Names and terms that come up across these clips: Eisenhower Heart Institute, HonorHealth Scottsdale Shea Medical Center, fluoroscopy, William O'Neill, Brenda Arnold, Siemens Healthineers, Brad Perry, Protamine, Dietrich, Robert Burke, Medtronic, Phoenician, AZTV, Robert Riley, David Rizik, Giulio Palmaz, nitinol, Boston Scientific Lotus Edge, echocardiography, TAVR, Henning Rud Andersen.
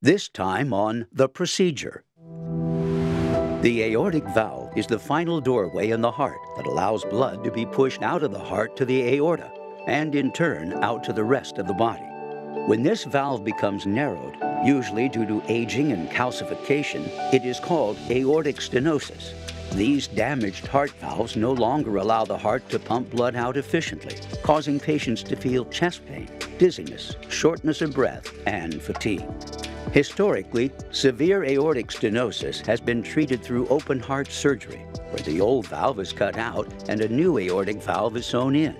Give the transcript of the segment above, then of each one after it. this time on the procedure. The aortic valve is the final doorway in the heart that allows blood to be pushed out of the heart to the aorta, and in turn out to the rest of the body. When this valve becomes narrowed, usually due to aging and calcification, it is called aortic stenosis. These damaged heart valves no longer allow the heart to pump blood out efficiently, causing patients to feel chest pain, dizziness, shortness of breath, and fatigue. Historically, severe aortic stenosis has been treated through open heart surgery, where the old valve is cut out and a new aortic valve is sewn in.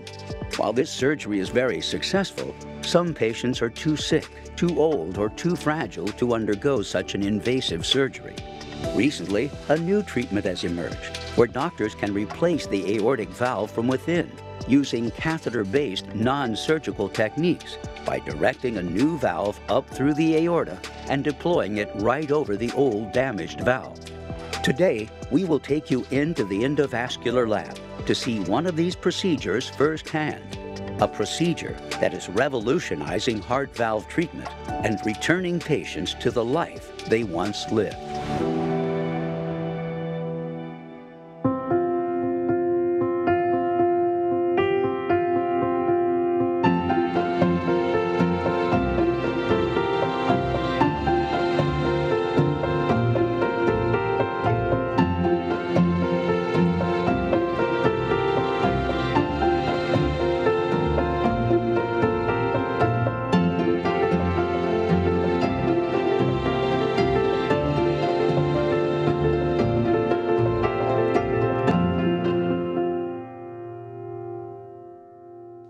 While this surgery is very successful, some patients are too sick, too old, or too fragile to undergo such an invasive surgery. Recently, a new treatment has emerged, where doctors can replace the aortic valve from within, using catheter-based non-surgical techniques by directing a new valve up through the aorta and deploying it right over the old damaged valve. Today, we will take you into the endovascular lab to see one of these procedures firsthand, a procedure that is revolutionizing heart valve treatment and returning patients to the life they once lived.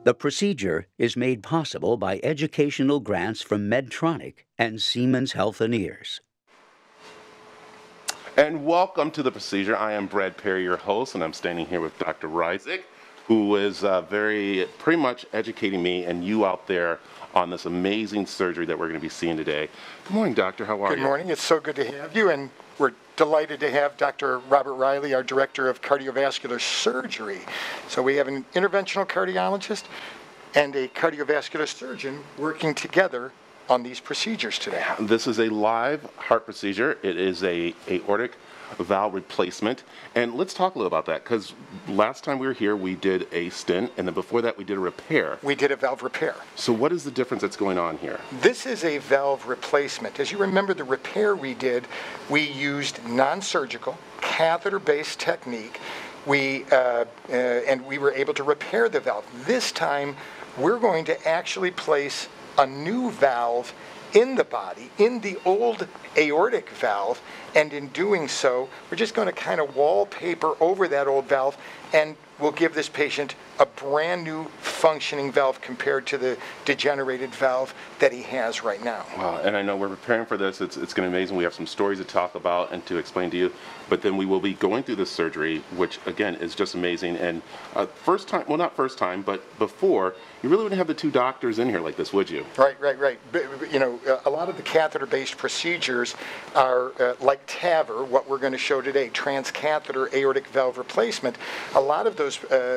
The procedure is made possible by educational grants from Medtronic and Siemens Healthineers. And welcome to the procedure. I am Brad Perry, your host, and I'm standing here with Dr. Rizik, who is pretty much educating me and you out there on this amazing surgery that we're going to be seeing today. Good morning, Doctor. How are you? Good morning. It's so good to have you, and we're delighted to have Dr. Robert Riley, our Director of Cardiovascular Surgery. So we have an interventional cardiologist and a cardiovascular surgeon working together on these procedures today. This is a live heart procedure. It is an aortic valve replacement. And let's talk a little about that, because last time we were here, we did a stent, and then before that, we did a repair. We did a valve repair. So what is the difference that's going on here? This is a valve replacement. As you remember, the repair we did, we used non-surgical, catheter-based technique, and we were able to repair the valve. This time, we're going to actually place a new valve in the body, in the old aortic valve, and in doing so, we're just going to kind of wallpaper over that old valve, and we'll give this patient a brand new functioning valve compared to the degenerated valve that he has right now. Wow, and I know we're preparing for this. It's going to be amazing. We have some stories to talk about and to explain to you, but then we will be going through this surgery, which again is just amazing. And first time, well, not first time, but before, you really wouldn't have the two doctors in here like this, would you? Right, right, right. You know, a lot of the catheter-based procedures are like TAVR, what we're going to show today, transcatheter aortic valve replacement. A lot of those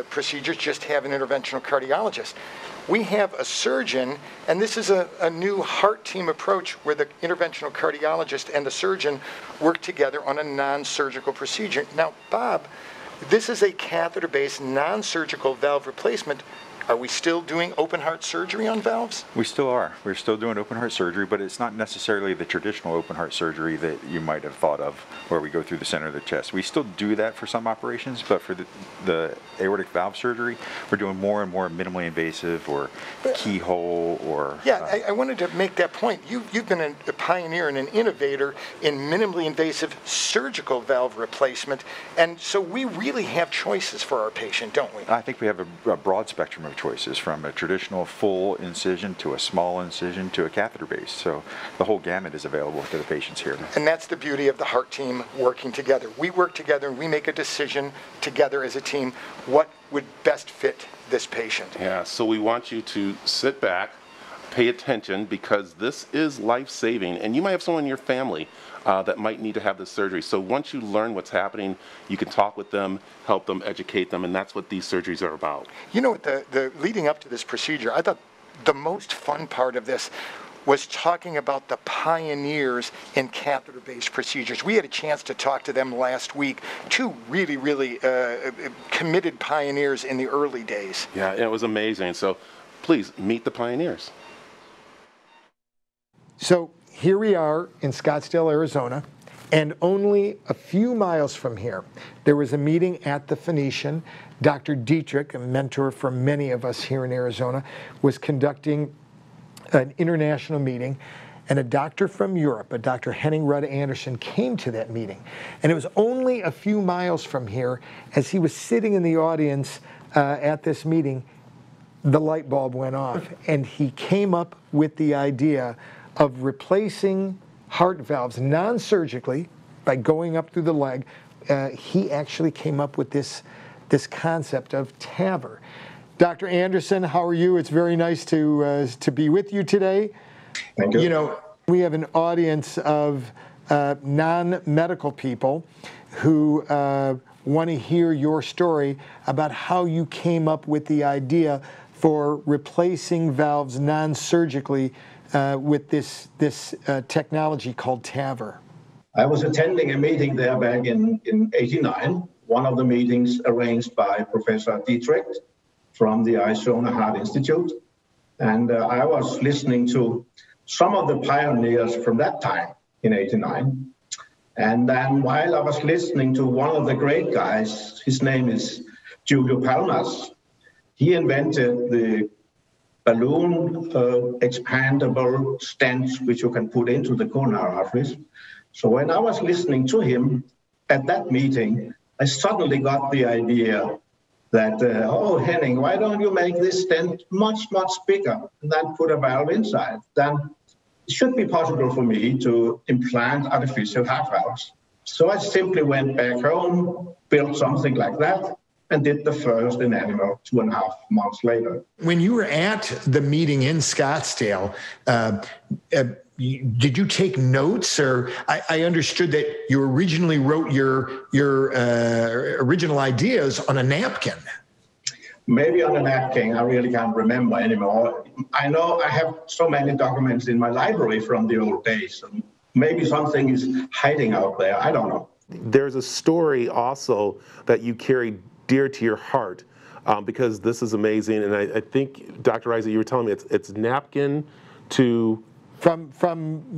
procedures just have an interventional cardiologist. We have a surgeon, and this is a new heart team approach where the interventional cardiologist and the surgeon work together on a non-surgical procedure. Now, Bob, this is a catheter-based non-surgical valve replacement. Are we still doing open heart surgery on valves? We still are. We're still doing open heart surgery, but it's not necessarily the traditional open heart surgery that you might have thought of, where we go through the center of the chest. We still do that for some operations, but for the aortic valve surgery, we're doing more and more minimally invasive or keyhole or... Yeah, I wanted to make that point. You've been a pioneer and an innovator in minimally invasive surgical valve replacement, and so we really have choices for our patient, don't we? I think we have a broad spectrum of choices, from a traditional full incision to a small incision to a catheter base. So the whole gamut is available to the patients here. And that's the beauty of the heart team working together. We work together and we make a decision together as a team what would best fit this patient. Yeah, so we want you to sit back, pay attention, because this is life-saving, and you might have someone in your family that might need to have this surgery. So once you learn what's happening, you can talk with them, help them, educate them, and that's what these surgeries are about. You know, leading up to this procedure, I thought the most fun part of this was talking about the pioneers in catheter-based procedures. We had a chance to talk to them last week, two really, really committed pioneers in the early days. Yeah, it was amazing. So please meet the pioneers. So here we are in Scottsdale, Arizona, and only a few miles from here, there was a meeting at the Phoenician. Dr. Dietrich, a mentor for many of us here in Arizona, was conducting an international meeting, and a doctor from Europe, a Dr. Henning Rud Andersen, came to that meeting. And it was only a few miles from here, as he was sitting in the audience at this meeting, the light bulb went off, and he came up with the idea of replacing heart valves non-surgically by going up through the leg. He actually came up with this concept of TAVR. Dr. Andersen, how are you? It's very nice to be with you today. Thank you. You know, we have an audience of non-medical people who want to hear your story about how you came up with the idea for replacing valves non-surgically with this technology called TAVR. I was attending a meeting there back in 89, one of the meetings arranged by Professor Dietrich from the Eisenhower Heart Institute, and I was listening to some of the pioneers from that time in 89, and then while I was listening to one of the great guys, his name is Giulio Palmaz, he invented the balloon expandable stents which you can put into the coronary arteries. So when I was listening to him at that meeting, I suddenly got the idea that, oh, Henning, why don't you make this stent much, much bigger and then put a valve inside? Then it should be possible for me to implant artificial heart valves. So I simply went back home, built something like that, and did the first in animal 2.5 months later. When you were at the meeting in Scottsdale, did you take notes, or I understood that you originally wrote your original ideas on a napkin? Maybe on a napkin. I really can't remember anymore. I know I have so many documents in my library from the old days. And maybe something is hiding out there. I don't know. There's a story also that you carry dear to your heart because this is amazing. And I think, Dr. Rizik, you were telling me it's napkin to... From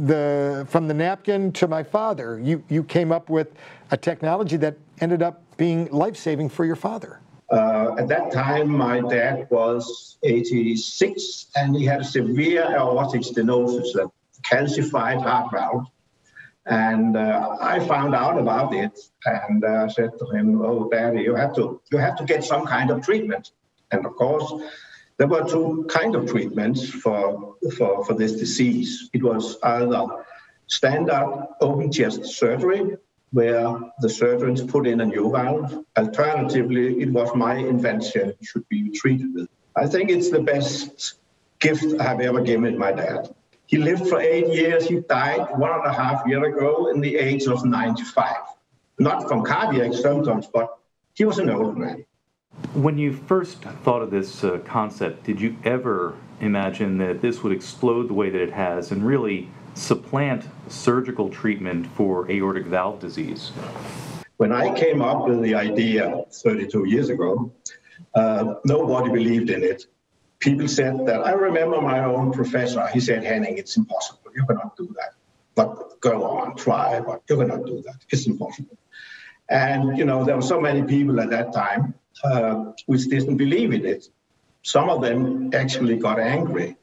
the napkin to my father, you came up with a technology that ended up being life-saving for your father. At that time, my dad was 86, and he had a severe aortic stenosis, a calcified heart valve. And I found out about it, and I said to him, "Oh, Daddy, you have to get some kind of treatment." And of course, there were two kinds of treatments for this disease. It was either standard open chest surgery, where the surgeons put in a new valve. Alternatively, it was my invention, should be treated with. I think it's the best gift I've ever given my dad. He lived for 8 years. He died 1.5 years ago in the age of 95. Not from cardiac symptoms, but he was an old man. When you first thought of this concept, did you ever imagine that this would explode the way that it has and really supplant surgical treatment for aortic valve disease? When I came up with the idea 32 years ago, nobody believed in it. People said that. I remember my own professor. He said, "Henning, it's impossible. You cannot do that. But go on, try, but you cannot do that. It's impossible." And, you know, there were so many people at that time which didn't believe in it. Some of them actually got angry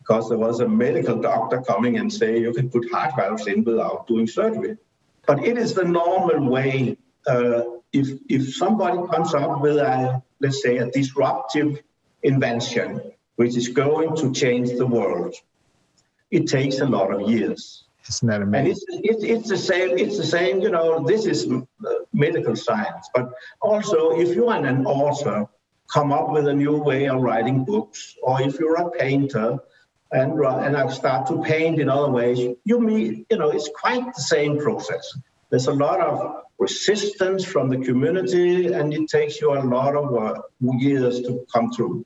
because there was a medical doctor coming and saying you can put heart valves in without doing surgery. But it is the normal way. If somebody comes up with, let's say, a disruptive invention, which is going to change the world, it takes a lot of years. Isn't that amazing? And it's the same, you know, this is medical science. But also, if you are an author, come up with a new way of writing books, or if you're a painter and start to paint in other ways, it's quite the same process. There's a lot of resistance from the community, and it takes you a lot of years to come through.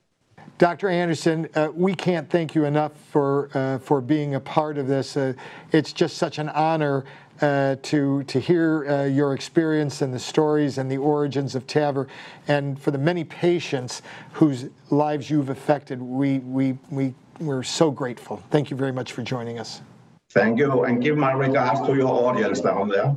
Dr. Andersen, we can't thank you enough for being a part of this. It's just such an honor to hear your experience and the stories and the origins of TAVR, and for the many patients whose lives you've affected. We're so grateful. Thank you very much for joining us. Thank you, and give my regards to your audience down there.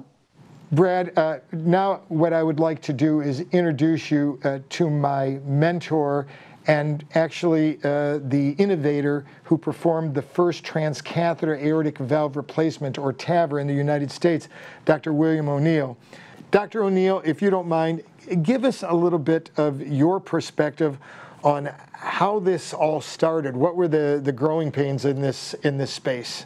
Brad, now what I would like to do is introduce you to my mentor, and actually the innovator who performed the first transcatheter aortic valve replacement, or TAVR, in the United States, Dr. William O'Neill. Dr. O'Neill, if you don't mind, give us a little bit of your perspective on how this all started. What were the growing pains in this space?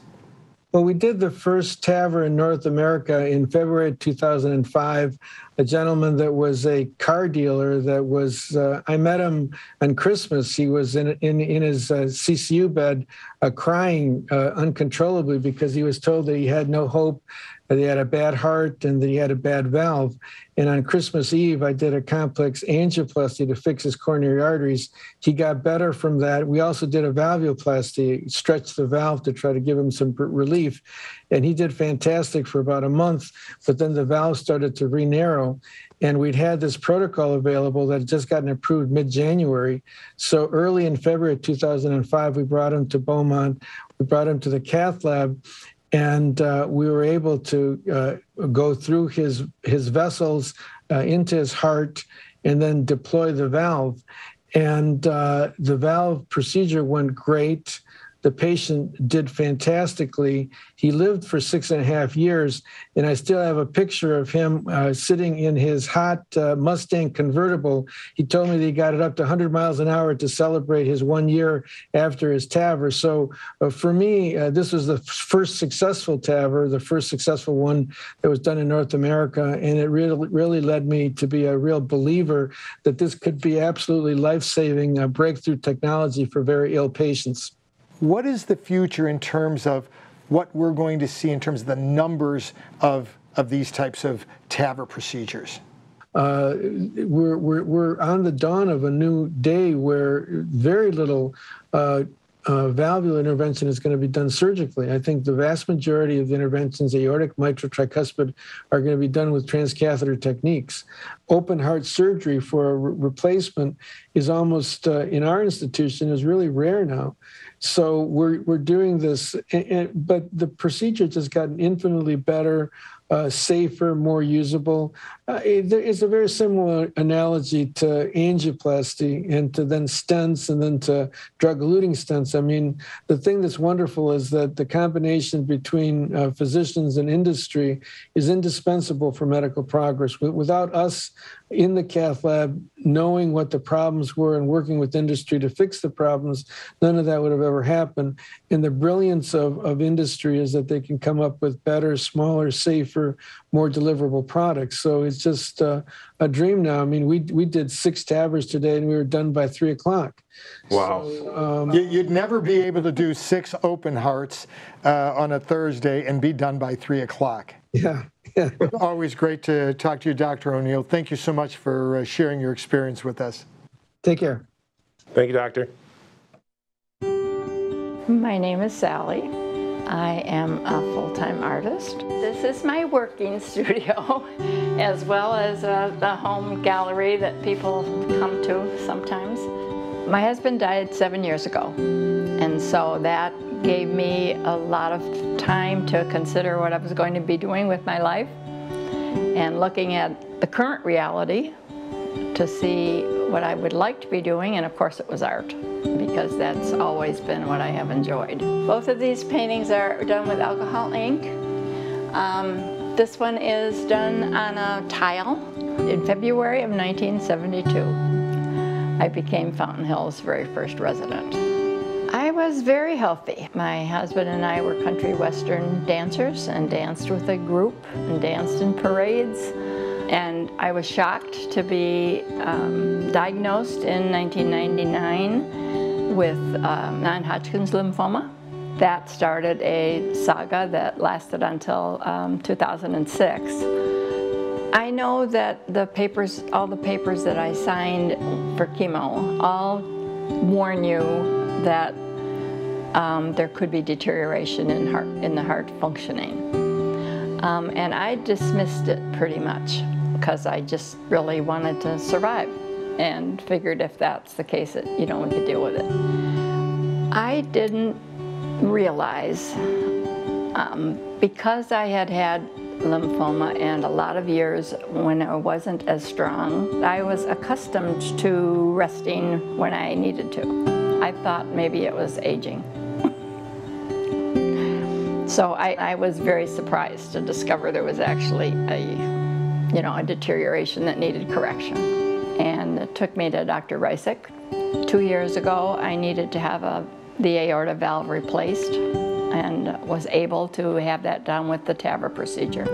Well, we did the first TAVR in North America in February 2005. A gentleman that was a car dealer that was, I met him on Christmas. He was in his CCU bed crying uncontrollably because he was told that he had no hope, that he had a bad heart, and that he had a bad valve. And on Christmas Eve, I did a complex angioplasty to fix his coronary arteries. He got better from that. We also did a valvuloplasty, stretched the valve to try to give him some relief. And he did fantastic for about a month, but then the valve started to re-narrow. And we'd had this protocol available that had just gotten approved mid-January. So early in February 2005, we brought him to Beaumont. We brought him to the cath lab, and we were able to go through his vessels into his heart and then deploy the valve. And the valve procedure went great. The patient did fantastically. He lived for 6.5 years, and I still have a picture of him sitting in his hot Mustang convertible. He told me that he got it up to 100 miles an hour to celebrate his 1 year after his TAVR. So for me, this was the first successful TAVR, the first successful one that was done in North America, and it really, really led me to be a real believer that this could be absolutely life-saving breakthrough technology for very ill patients. What is the future in terms of what we're going to see in terms of the numbers of these types of TAVR procedures? We're on the dawn of a new day where very little valvular intervention is going to be done surgically. I think the vast majority of the interventions, aortic, mitral, tricuspid, are going to be done with transcatheter techniques. Open heart surgery for a replacement is almost, in our institution, is really rare now. So we're doing this, but the procedure has gotten infinitely better, safer, more usable. It's a very similar analogy to angioplasty and to then stents and then to drug-eluting stents. I mean, the thing that's wonderful is that the combination between physicians and industry is indispensable for medical progress. Without us in the cath lab knowing what the problems were and working with industry to fix the problems, none of that would have ever happened. And the brilliance of industry is that they can come up with better, smaller, safer, more deliverable products. So it's just a dream now. I mean, we did 6 TAVRs today, and we were done by 3 o'clock. Wow. So, you'd never be able to do 6 open hearts on a Thursday and be done by 3 o'clock. Yeah. Yeah. Always great to talk to you, Dr. O'Neill. Thank you so much for sharing your experience with us. Take care. Thank you, Doctor. My name is Sally. I am a full-time artist. This is my working studio, as well as the home gallery that people come to sometimes. My husband died 7 years ago, and so that gave me a lot of time to consider what I was going to be doing with my life and looking at the current reality to see what I would like to be doing, and of course it was art, because that's always been what I have enjoyed. Both of these paintings are done with alcohol ink. This one is done on a tile. In February of 1972, I became Fountain Hill's very first resident. I was very healthy. My husband and I were country western dancers and danced with a group and danced in parades. And I was shocked to be diagnosed in 1999 with non-Hodgkin's lymphoma. That started a saga that lasted until 2006. I know that all the papers that I signed for chemo all warn you that there could be deterioration in the heart functioning. And I dismissed it pretty much because I just really wanted to survive and figured if that's the case, that, you know, we could deal with it. I didn't realize, because I had had lymphoma and a lot of years when it wasn't as strong, I was accustomed to resting when I needed to. I thought maybe it was aging. So I was very surprised to discover there was actually a deterioration that needed correction. And it took me to Dr. Rizik. 2 years ago, I needed to have the aorta valve replaced, and was able to have that done with the TAVR procedure.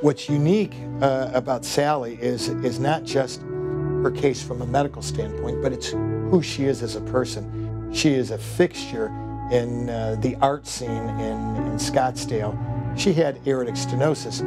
What's unique about Sally is not just her case from a medical standpoint, but it's who she is as a person. She is a fixture in the art scene in Scottsdale. She had aortic stenosis,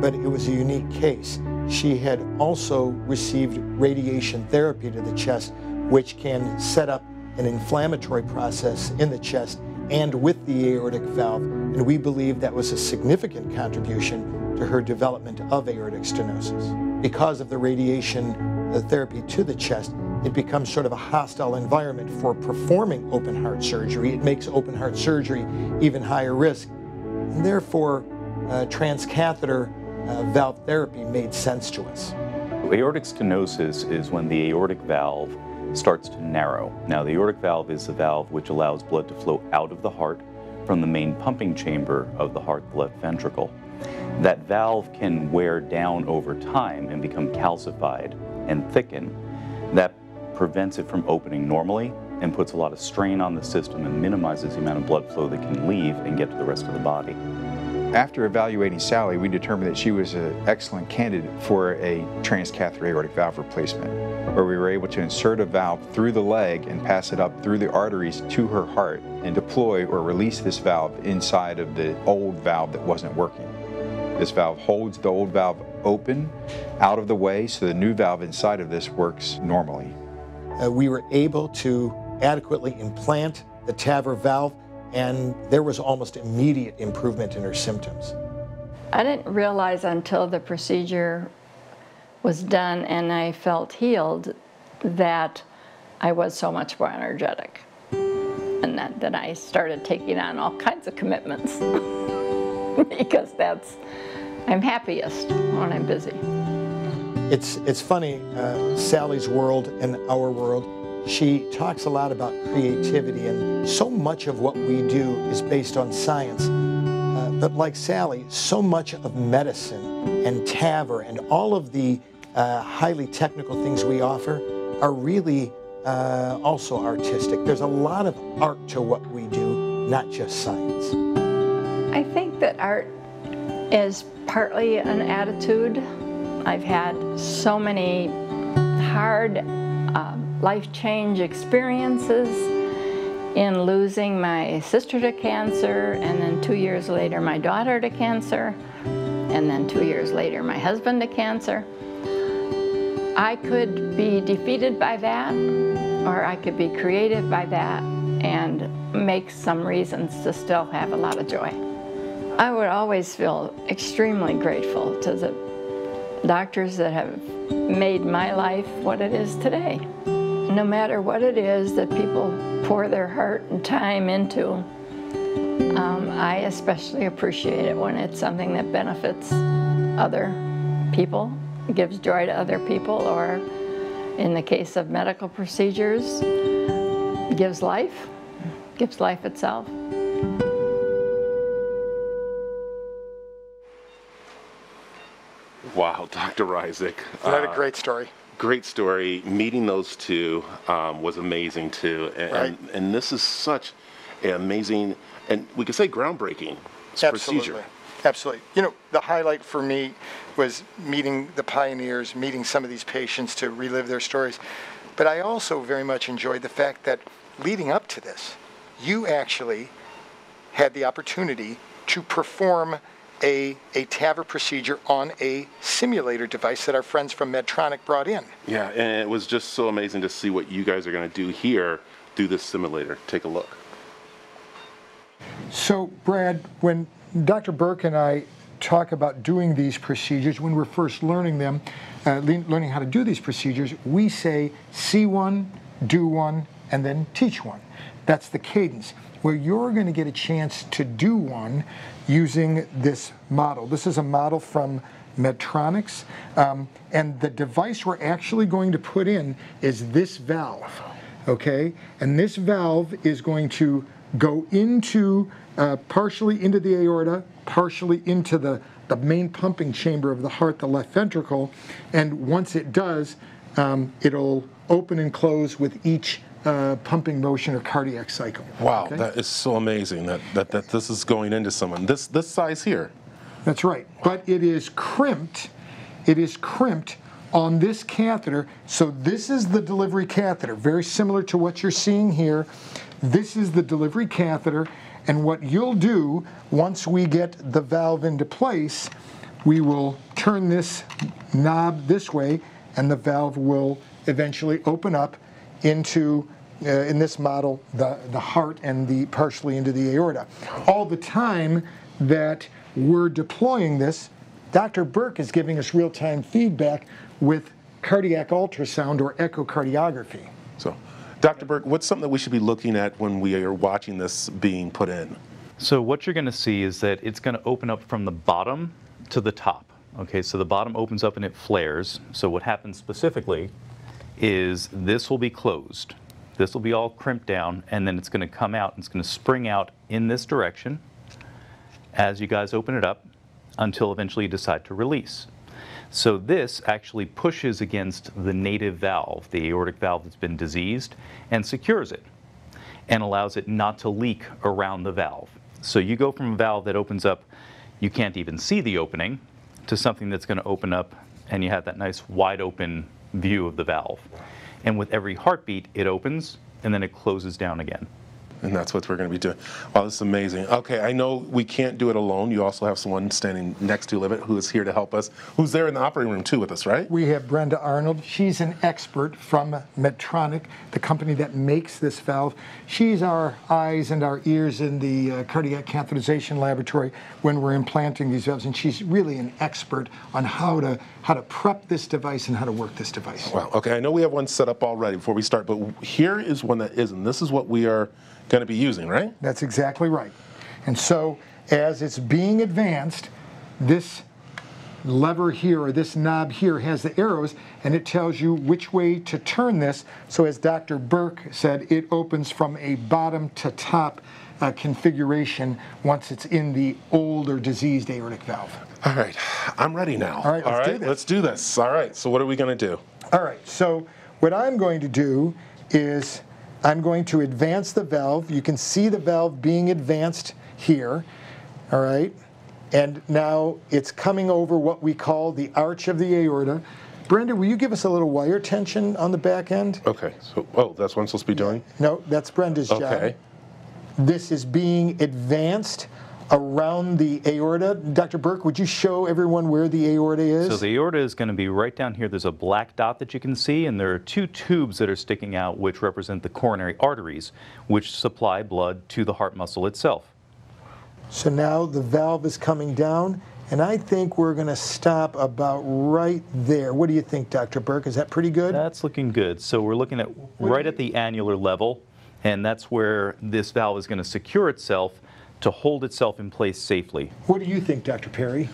but it was a unique case. She had also received radiation therapy to the chest, which can set up an inflammatory process in the chest and with the aortic valve, and we believe that was a significant contribution to her development of aortic stenosis. Because of the radiation therapy to the chest, it becomes sort of a hostile environment for performing open heart surgery. It makes open heart surgery even higher risk, and therefore transcatheter valve therapy made sense to us. Aortic stenosis is when the aortic valve starts to narrow. Now, the aortic valve is the valve which allows blood to flow out of the heart from the main pumping chamber of the heart, the left ventricle. That valve can wear down over time and become calcified and thicken. That prevents it from opening normally and puts a lot of strain on the system and minimizes the amount of blood flow that can leave and get to the rest of the body. After evaluating Sally, we determined that she was an excellent candidate for a transcatheter aortic valve replacement, where we were able to insert a valve through the leg and pass it up through the arteries to her heart and deploy or release this valve inside of the old valve that wasn't working. This valve holds the old valve open, out of the way, so the new valve inside of this works normally. We were able to adequately implant the TAVR valve, and there was almost immediate improvement in her symptoms. I didn't realize until the procedure was done and I felt healed that I was so much more energetic, and that I started taking on all kinds of commitments because I'm happiest when I'm busy. It's funny, Sally's world and our world, she talks a lot about creativity, and so much of what we do is based on science. But like Sally, so much of medicine and TAVR and all of the highly technical things we offer are really also artistic. There's a lot of art to what we do, not just science. I think that art is partly an attitude. I've had so many hard life-change experiences in losing my sister to cancer, and then 2 years later my daughter to cancer, and then 2 years later my husband to cancer. I could be defeated by that, or I could be creative by that and make some reasons to still have a lot of joy. I would always feel extremely grateful to the doctors that have made my life what it is today. No matter what it is that people pour their heart and time into, I especially appreciate it when it's something that benefits other people, gives joy to other people, or in the case of medical procedures, gives life itself. Wow, Dr. Rizik. Isn't that a great story? Great story. Meeting those two was amazing too, and this is such an amazing, and we could say groundbreaking procedure. Absolutely. You know, the highlight for me was meeting the pioneers, meeting some of these patients to relive their stories. But I also very much enjoyed the fact that leading up to this, you actually had the opportunity to perform a TAVR procedure on a simulator device that our friends from Medtronic brought in. Yeah, and it was just so amazing to see what you guys are going to do here through this simulator. Take a look. So, Brad, when Dr. Burke and I talk about doing these procedures, when we're first learning them, learning how to do these procedures, we say see one, do one, and then teach one. That's the cadence. Where you're going to get a chance to do one using this model. This is a model from Medtronic, and the device we're actually going to put in is this valve, okay? And this valve is going to go into, partially into the aorta, partially into the main pumping chamber of the heart, the left ventricle, and once it does, it'll open and close with each pumping motion or cardiac cycle. Wow, okay? That is so amazing that this is going into someone. This size here. That's right, but it is crimped on this catheter. So this is the delivery catheter, very similar to what you're seeing here. This is the delivery catheter, and what you'll do once we get the valve into place, we will turn this knob this way and the valve will eventually open up into, in this model, the heart and the partially into the aorta. All the time that we're deploying this, Dr. Burke is giving us real-time feedback with cardiac ultrasound or echocardiography. So, Dr. Burke, what's something that we should be looking at when we are watching this being put in? So what you're going to see is that it's going to open up from the bottom to the top. Okay, so the bottom opens up and it flares. So what happens specifically is this will be closed. This will be all crimped down, and then it's going to come out and it's going to spring out in this direction as you guys open it up until eventually you decide to release. So this actually pushes against the native valve, the aortic valve that's been diseased, and secures it and allows it not to leak around the valve. So you go from a valve that opens up, you can't even see the opening, to something that's going to open up and you have that nice wide open view of the valve. And with every heartbeat, it opens and then it closes down again. And that's what we're going to be doing. Wow, this is amazing. Okay, I know we can't do it alone. You also have someone standing next to you, Levitt, who is here to help us, who's there in the operating room too with us, right? We have Brenda Arnold. She's an expert from Medtronic, the company that makes this valve. She's our eyes and our ears in the cardiac catheterization laboratory when we're implanting these valves, and she's really an expert on how to prep this device and how to work this device. Wow, okay, I know we have one set up already before we start, but here is one that isn't. This is what we are going to be using, right? That's exactly right. And so as it's being advanced, this lever here or this knob here has the arrows and it tells you which way to turn this. So as Dr. Burke said, it opens from a bottom to top configuration once it's in the old or diseased aortic valve. All right, I'm ready now. All right, let's do this. All right, so what are we going to do? All right, so what I'm going to do is I'm going to advance the valve. You can see the valve being advanced here, all right? And now it's coming over what we call the arch of the aorta. Brenda, will you give us a little wire tension on the back end? Okay, so, oh, that's what I'm supposed to be doing? No, that's Brenda's job. Okay. This is being advanced around the aorta. Dr. Burke, would you show everyone where the aorta is? So the aorta is going to be right down here. There's a black dot that you can see, and there are two tubes that are sticking out which represent the coronary arteries, which supply blood to the heart muscle itself. So now the valve is coming down, and I think we're going to stop about right there. What do you think, Dr. Burke? Is that pretty good? That's looking good. So we're looking at right at the annular level, and that's where this valve is going to secure itself to hold itself in place safely. What do you think, Dr. Perry?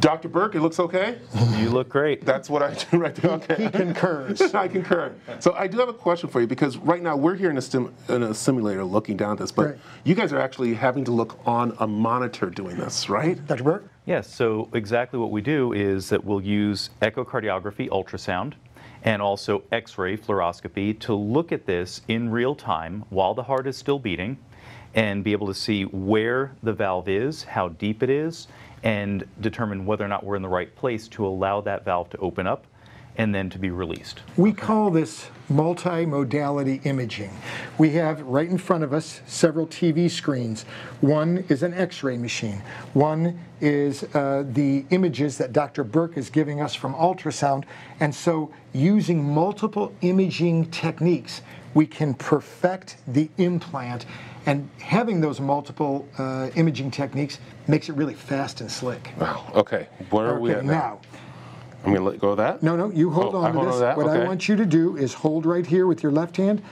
Dr. Burke, it looks okay? You look great. That's what I do right there. Okay. He concurs. I concur. So I do have a question for you, because right now we're here in a simulator looking down at this, but you guys are actually having to look on a monitor doing this, right? Dr. Burke? Yes, so exactly what we do is that we'll use echocardiography, ultrasound, and also X-ray fluoroscopy to look at this in real time while the heart is still beating, and be able to see where the valve is, how deep it is, and determine whether or not we're in the right place to allow that valve to open up and then to be released. We call this multimodality imaging. We have right in front of us several TV screens. One is an X-ray machine. One is the images that Dr. Burke is giving us from ultrasound. And so using multiple imaging techniques, we can perfect the implant. And having those multiple imaging techniques makes it really fast and slick. Wow, okay, where are we at now? I'm going to let go of that? No, no, you hold on to this. What I want you to do is hold right here with your left hand,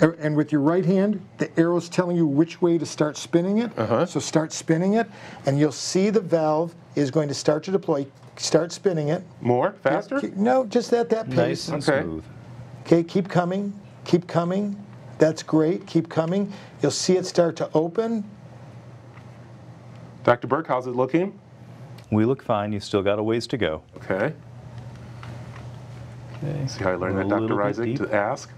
and with your right hand, the arrow's telling you which way to start spinning it. So start spinning it, and you'll see the valve is going to start to deploy. Start spinning it. More? Faster? No, just at that pace. Nice and smooth. Okay, keep coming, keep coming. That's great, keep coming. You'll see it start to open. Dr. Burke, how's it looking? We look fine. You've still got a ways to go. Okay. See how I learned that, Dr. Rizik, to ask?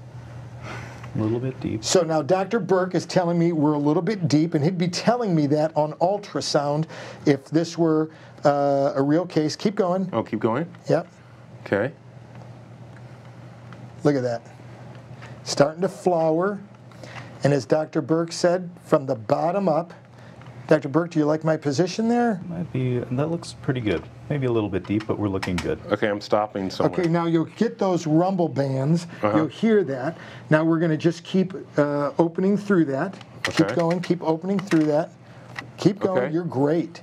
A little bit deep. So now Dr. Burke is telling me we're a little bit deep, and he'd be telling me that on ultrasound if this were a real case. Keep going. Oh, keep going? Yep. Okay. Look at that. Starting to flower. And as Dr. Burke said, from the bottom up. Dr. Burke, do you like my position there? Might be, that looks pretty good. Maybe a little bit deep, but we're looking good. Okay, I'm stopping somewhere. Okay, now you'll get those rumble bands. You'll hear that. Now we're going to just keep opening through that. Okay. Keep going, keep opening through that. Keep going, you're great.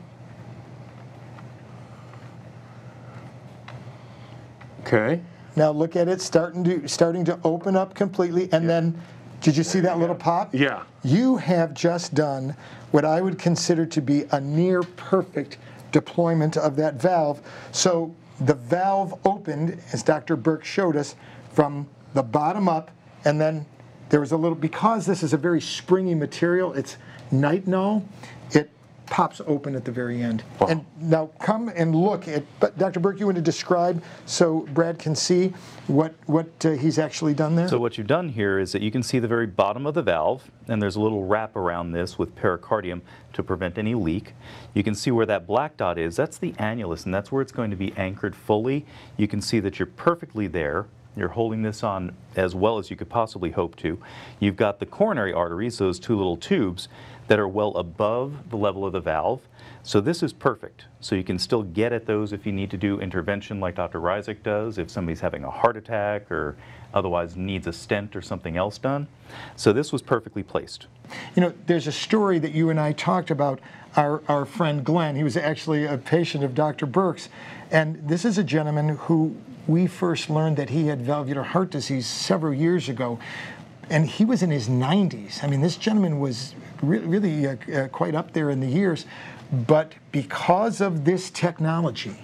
Okay. Now look at it starting to open up completely, and then did you see that little pop? Yeah. You have just done what I would consider to be a near perfect deployment of that valve. So the valve opened, as Dr. Burke showed us, from the bottom up, and then there was a little, because this is a very springy material, it's nitinol, it pops open at the very end. Wow. And now come and look at, but Dr. Burke, you want to describe so Brad can see what he's actually done there? So what you've done here is that you can see the very bottom of the valve, and there's a little wrap around this with pericardium to prevent any leak. You can see where that black dot is. That's the annulus, and that's where it's going to be anchored fully. You can see that you're perfectly there. You're holding this on as well as you could possibly hope to. You've got the coronary arteries, those two little tubes, that are well above the level of the valve. So this is perfect. So you can still get at those if you need to do intervention like Dr. Rizik does, if somebody's having a heart attack or otherwise needs a stent or something else done. So this was perfectly placed. You know, there's a story that you and I talked about, our friend Glenn. He was actually a patient of Dr. Burke's. And this is a gentleman who we first learned that he had valvular heart disease several years ago. And he was in his 90s. I mean, this gentleman was really quite up there in the years. But because of this technology,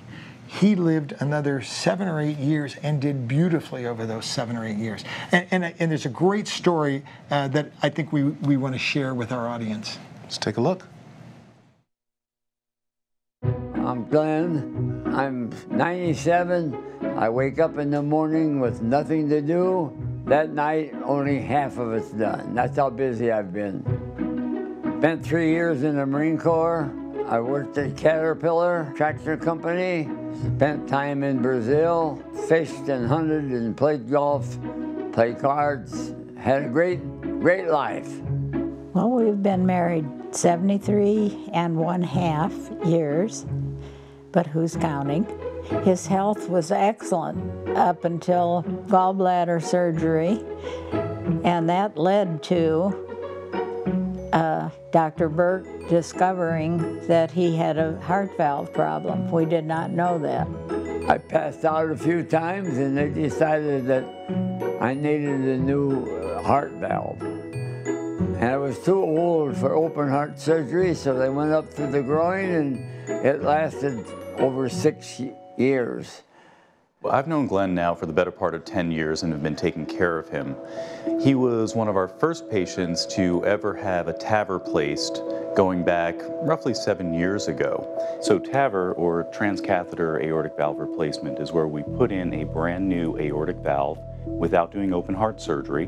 he lived another 7 or 8 years and did beautifully over those 7 or 8 years. And there's a great story that I think we want to share with our audience. Let's take a look. I'm Glenn. I'm 97. I wake up in the morning with nothing to do. That night, only half of it's done. That's how busy I've been. Spent 3 years in the Marine Corps. I worked at Caterpillar Tractor Company. Spent time in Brazil. Fished and hunted and played golf, played cards. Had a great, great life. Well, we've been married 73½ years, but who's counting? His health was excellent up until gallbladder surgery, and that led to Dr. Burke discovering that he had a heart valve problem. We did not know that. I passed out a few times, and they decided that I needed a new heart valve. And I was too old for open heart surgery, so they went up through the groin, and it lasted over 6 years. Well, I've known Glenn now for the better part of 10 years and have been taking care of him. He was one of our first patients to ever have a TAVR placed going back roughly 7 years ago. So TAVR, or transcatheter aortic valve replacement, is where we put in a brand new aortic valve without doing open heart surgery.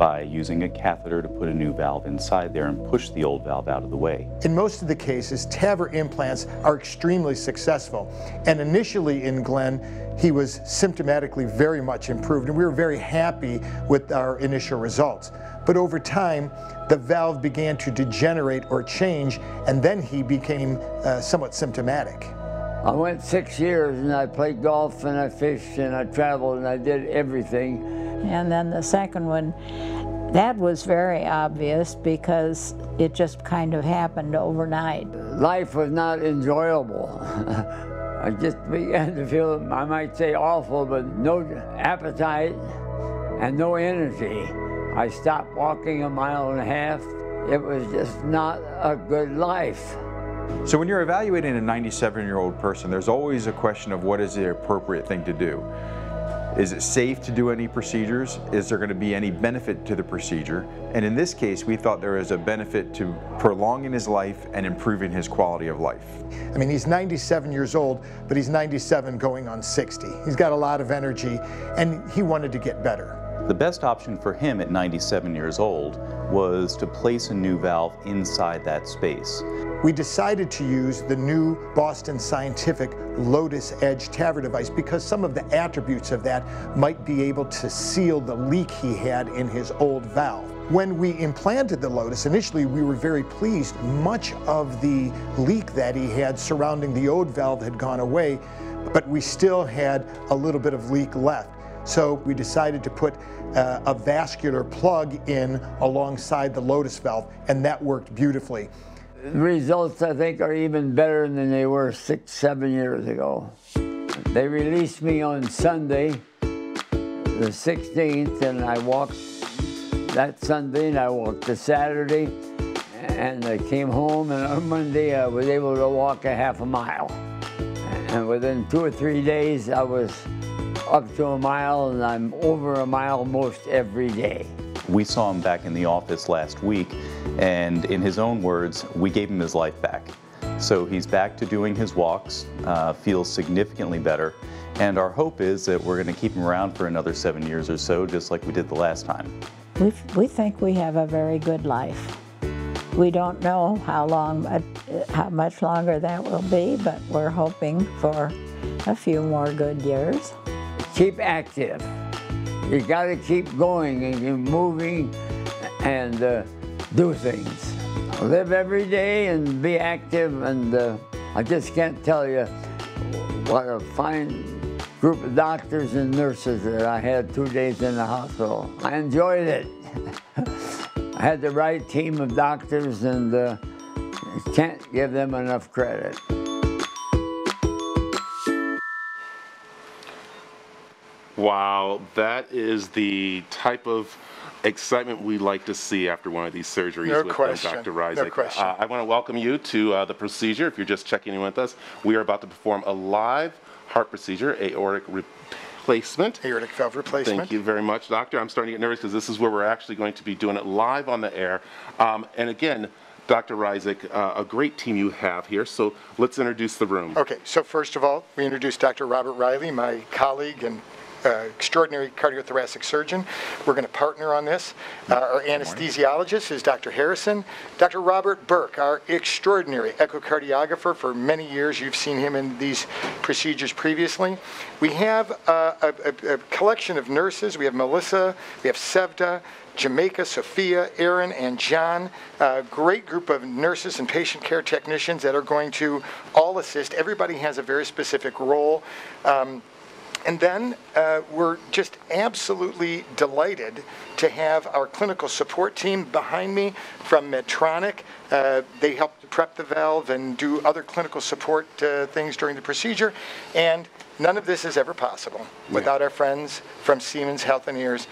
by using a catheter to put a new valve inside there and push the old valve out of the way. In most of the cases, TAVR implants are extremely successful. And initially in Glenn, he was symptomatically very much improved, and we were very happy with our initial results. But over time, the valve began to degenerate or change, and then he became somewhat symptomatic. I went 6 years and I played golf and I fished and I traveled and I did everything. And then the second one, that was very obvious because it just kind of happened overnight. Life was not enjoyable. I just began to feel, I might say awful, but no appetite and no energy. I stopped walking 1.5 miles. It was just not a good life. So when you're evaluating a 97-year-old person, there's always a question of what is the appropriate thing to do. Is it safe to do any procedures? Is there going to be any benefit to the procedure? And in this case, we thought there was a benefit to prolonging his life and improving his quality of life. I mean, he's 97 years old, but he's 97 going on 60. He's got a lot of energy, and he wanted to get better. The best option for him at 97 years old was to place a new valve inside that space. We decided to use the new Boston Scientific Lotus Edge TAVR device because some of the attributes of that might be able to seal the leak he had in his old valve. When we implanted the Lotus, initially we were very pleased. Much of the leak that he had surrounding the old valve had gone away, but we still had a little bit of leak left. So we decided to put a vascular plug in alongside the Lotus valve, and that worked beautifully. The results, I think, are even better than they were 6, 7 years ago. They released me on Sunday, the 16th, and I walked that Sunday, and I walked the Saturday, and I came home, and on Monday I was able to walk 0.5 mile. And within 2 or 3 days, I was up to 1 mile, and I'm over 1 mile most every day. We saw him back in the office last week, and in his own words, we gave him his life back. So he's back to doing his walks, feels significantly better, and our hope is that we're going to keep him around for another 7 years or so, just like we did the last time. We think we have a very good life. We don't know how long, how much longer that will be, but we're hoping for a few more good years. Keep active. You got to keep going and moving and do things. Live every day and be active, and I just can't tell you what a fine group of doctors and nurses that I had 2 days in the hospital. I enjoyed it. I had the right team of doctors, and can't give them enough credit. Wow, that is the type of excitement we like to see after one of these surgeries Dr. Rizik. No question. I want to welcome you to the procedure. If you're just checking in with us, we are about to perform a live heart procedure, aortic replacement. Aortic valve replacement. Thank you very much, Doctor. I'm starting to get nervous because this is where we're actually going to be doing it live on the air. And again, Dr. Rizik, a great team you have here, so let's introduce the room. Okay, so first of all, we introduce Dr. Robert Riley, my colleague and extraordinary cardiothoracic surgeon. We're going to partner on this. Our anesthesiologist is Dr. Harrison. Dr. Robert Burke, our extraordinary echocardiographer. For many years, you've seen him in these procedures previously. We have a collection of nurses. We have Melissa, we have Sevda, Jamaica, Sophia, Aaron, and John, a great group of nurses and patient care technicians that are going to all assist. Everybody has a very specific role. And then we're just absolutely delighted to have our clinical support team behind me from Medtronic. They helped prep the valve and do other clinical support things during the procedure. And none of this is ever possible without our friends from Siemens Healthineers.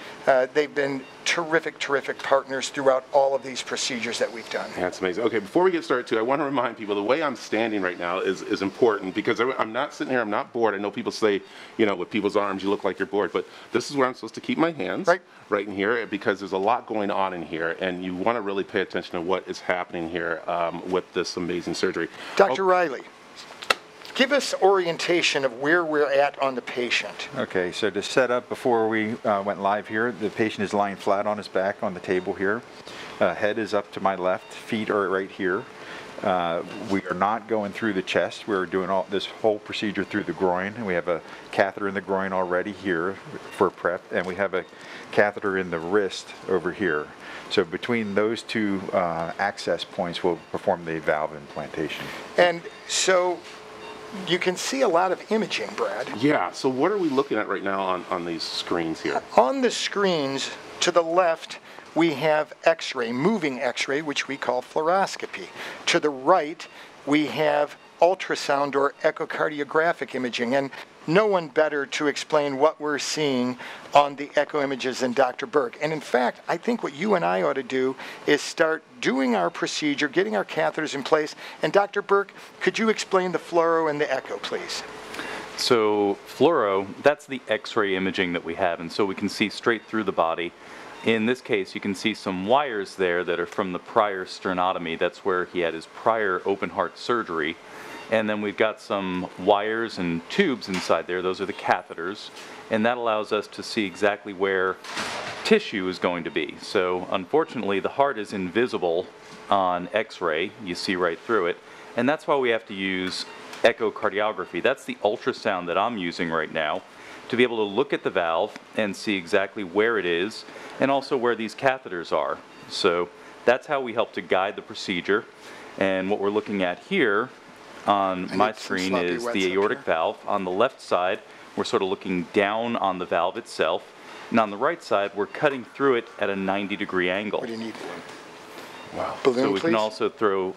They've been terrific, terrific partners throughout all of these procedures that we've done. That's amazing. Okay, before we get started, too, I want to remind people the way I'm standing right now is important because I'm not sitting here, I'm not bored. I know people say, you know, with people's arms, you look like you're bored, but this is where I'm supposed to keep my hands, right in here, because there's a lot going on in here, and you want to really pay attention to what is happening here with this amazing surgery. Dr. Riley. Give us orientation of where we're at on the patient. Okay, so to set up before we went live here, the patient is lying flat on his back on the table here. Head is up to my left, feet are right here. We are not going through the chest. We're doing all this whole procedure through the groin, and we have a catheter in the groin already here for prep, and we have a catheter in the wrist over here. So between those two access points, we'll perform the valve implantation. And so you can see a lot of imaging, Brad. Yeah, so what are we looking at right now on these screens here? On the screens to the left, we have x-ray, moving x-ray, which we call fluoroscopy. To the right, we have ultrasound or echocardiographic imaging, and no one better to explain what we're seeing on the echo images than Dr. Burke. And in fact, I think what you and I ought to do is start doing our procedure, getting our catheters in place. And Dr. Burke, could you explain the fluoro and the echo, please? So fluoro, that's the x-ray imaging that we have, and so we can see straight through the body. In this case, you can see some wires there that are from the prior sternotomy. That's where he had his prior open heart surgery. And then we've got some wires and tubes inside there. Those are the catheters. And that allows us to see exactly where tissue is going to be. So unfortunately, the heart is invisible on x-ray. You see right through it. And that's why we have to use echocardiography. That's the ultrasound that I'm using right now, to be able to look at the valve and see exactly where it is and also where these catheters are. So that's how we help to guide the procedure. And what we're looking at here on my screen is the aortic valve. On the left side, we're sort of looking down on the valve itself. And on the right side, we're cutting through it at a 90-degree angle. What do you need? Wow. Balloon, so we can also throw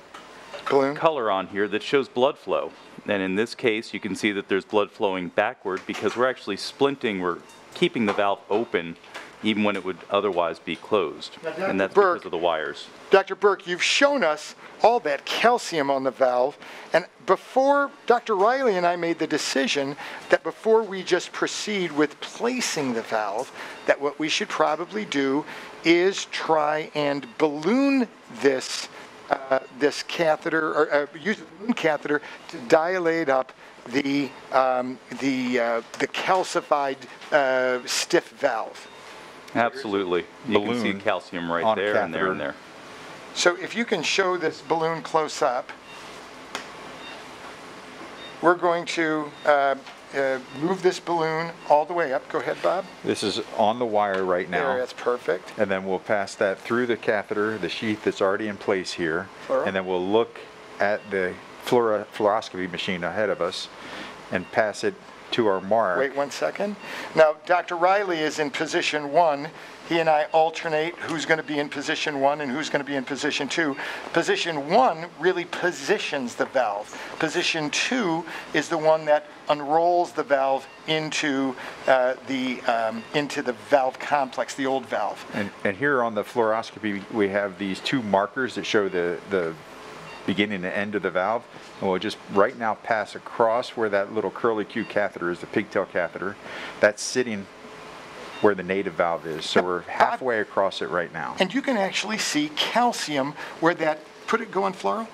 color on here that shows blood flow. And in this case, you can see that there's blood flowing backward because we're actually splinting, we're keeping the valve open even when it would otherwise be closed. Now, and that's because of the wires. Dr. Burke, you've shown us all that calcium on the valve. And before Dr. Riley and I made the decision that before we just proceed with placing the valve, that what we should probably do is try and balloon this catheter, or use a balloon catheter to dilate up the calcified stiff valve. Absolutely. You can see calcium right there and there and there. So if you can show this balloon close up, we're going to move this balloon all the way up. Go ahead, Bob. This is on the wire right now. There, that's perfect. And then we'll pass that through the catheter, the sheath that's already in place here. Fluoro. And then we'll look at the fluoroscopy machine ahead of us and pass it to our mark. Wait one second. Now, Dr. Riley is in position one. He and I alternate who's going to be in position one and who's going to be in position two. Position one really positions the valve. Position two is the one that unrolls the valve into the valve complex, the old valve. And here on the fluoroscopy, we have these two markers that show the beginning and end of the valve, and we'll just right now pass across where that little curly Q catheter is, the pigtail catheter. That's sitting where the native valve is, so we're halfway across it right now. And you can actually see calcium where that, put it, go on fluoro.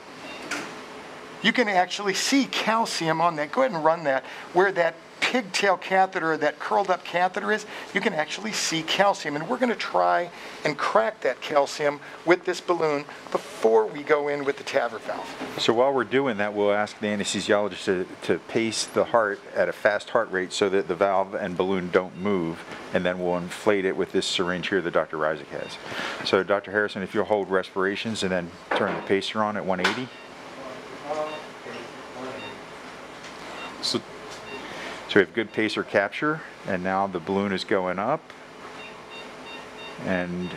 You can actually see calcium on that, go ahead and run that, where that pigtail catheter, that curled up catheter is, you can actually see calcium. And we're going to try and crack that calcium with this balloon before we go in with the TAVR valve. So while we're doing that, we'll ask the anesthesiologist to pace the heart at a fast heart rate so that the valve and balloon don't move, and then we'll inflate it with this syringe here that Dr. Rizik has. So Dr. Harrison, if you'll hold respirations and then turn the pacer on at 180. So we have good pacer capture, and now the balloon is going up. And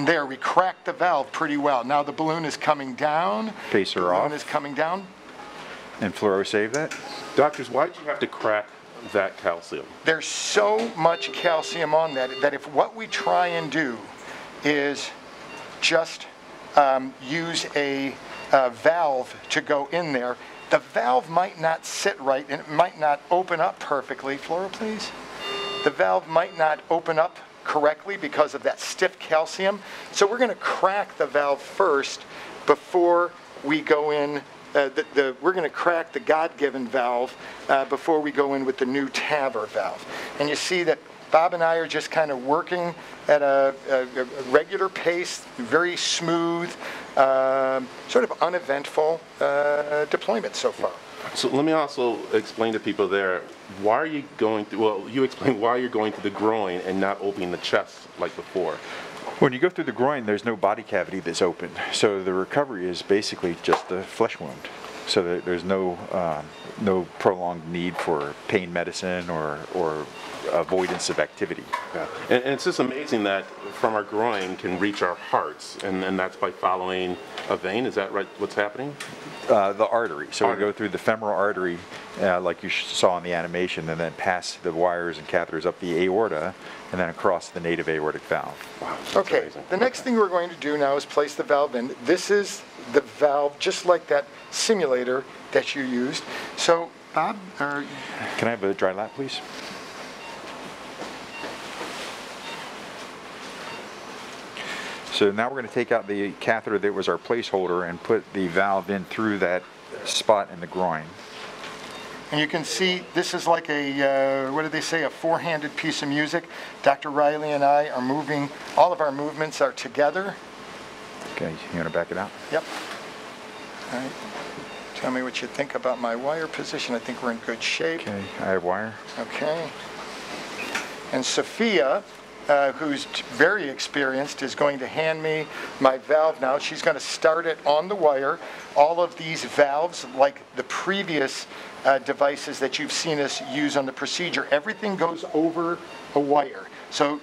there, we cracked the valve pretty well. Now the balloon is coming down. Pacer off. Balloon is coming down. And fluoro saved that. Doctors, why did you have to crack that calcium? There's so much calcium on that, that if what we try and do is just use a valve to go in there, the valve might not sit right, and it might not open up perfectly. Flora, please. The valve might not open up correctly because of that stiff calcium. So we're going to crack the valve first before we go in we're going to crack the God-given valve before we go in with the new TAVR valve. And you see that Bob and I are just kind of working at a regular pace, very smooth, sort of uneventful deployment so far. So let me also explain to people there, why are you going through, well, you explain why you're going through the groin and not opening the chest like before. When you go through the groin, there's no body cavity that's open. So the recovery is basically just the flesh wound. So that there's no, no prolonged need for pain medicine or avoidance of activity. Yeah. And it's just amazing that from our groin can reach our hearts, and that's by following a vein. Is that right, what's happening? The artery. So we go through the femoral artery, like you saw in the animation, and then pass the wires and catheters up the aorta, and then across the native aortic valve. Wow, okay, amazing. The next thing we're going to do now is place the valve in. This is the valve, just like that simulator that you used. So, Bob, can I have a dry lap, please? So now we're going to take out the catheter that was our placeholder and put the valve in through that spot in the groin. And you can see this is like a, what did they say, a four-handed piece of music. Dr. Riley and I are moving, all of our movements are together. Okay, you want to back it out? Yep. All right. Tell me what you think about my wire position. I think we're in good shape. Okay, I have wire. Okay. And Sophia, who's very experienced, is going to hand me my valve now. She's going to start it on the wire. All of these valves, like the previous devices that you've seen us use on the procedure, everything goes over a wire. So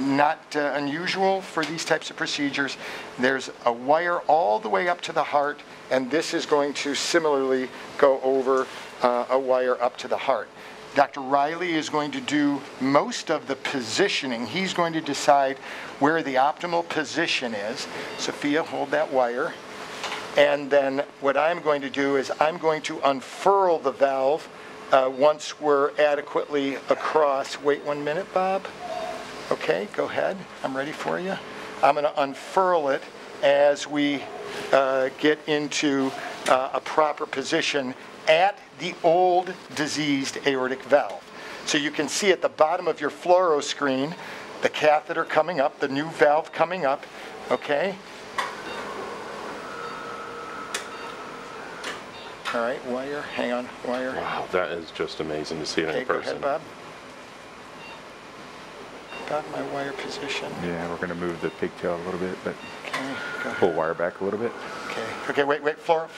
not unusual for these types of procedures. There's a wire all the way up to the heart, and this is going to similarly go over a wire up to the heart. Dr. Riley is going to do most of the positioning. He's going to decide where the optimal position is. Sophia, hold that wire. And then what I'm going to do is I'm going to unfurl the valve once we're adequately across. Wait 1 minute, Bob. Okay, go ahead. I'm ready for you. I'm going to unfurl it as we get into a proper position at the old diseased aortic valve. So you can see at the bottom of your fluoro screen, the catheter coming up, the new valve coming up, okay? All right, wire, hang on, wire. Wow, that is just amazing to see it in person. Okay, go ahead, Bob. Got my wire position. Yeah, we're going to move the pigtail a little bit, but okay, pull wire back a little bit. Okay, okay, wait, wait, floor.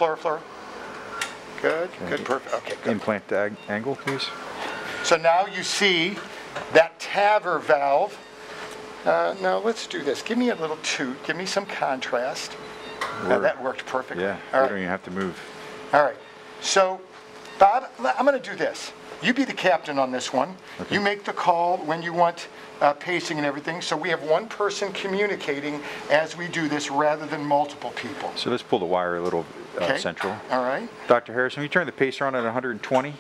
Good, okay. Good, perfect, okay, good. Implant the angle, please. So now you see that TAVR valve. Now let's do this. Give me a little toot, give me some contrast. That worked perfectly. Yeah, all right. You don't even have to move. All right, so Bob, I'm going to do this. You be the captain on this one. Okay. You make the call when you want pacing and everything. So we have one person communicating as we do this rather than multiple people. So let's pull the wire a little central. All right. Dr. Harrison, will you turn the pacer on at 120?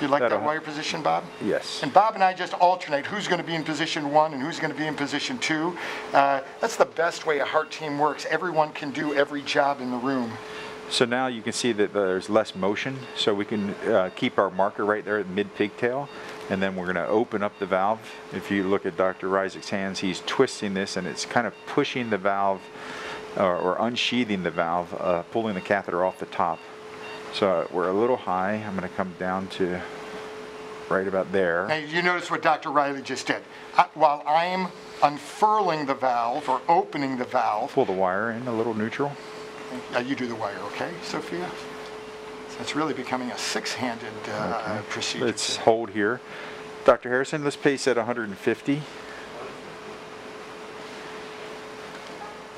You like that wire position, Bob? Yes. And Bob and I just alternate who's going to be in position one and who's going to be in position two. That's the best way a heart team works. Everyone can do every job in the room. So now you can see that there's less motion, so we can keep our marker right there at mid-pigtail, and then we're going to open up the valve. If you look at Dr. Rizik's hands, he's twisting this, and it's kind of pushing the valve, or unsheathing the valve, pulling the catheter off the top. So we're a little high. I'm going to come down to right about there. Now you notice what Dr. Riley just did. While I'm unfurling the valve, or opening the valve. Pull the wire in a little neutral. Yeah, you do the wire, okay, Sophia? So it's really becoming a six-handed procedure. Let's hold here. Dr. Harrison, let's pace at 150.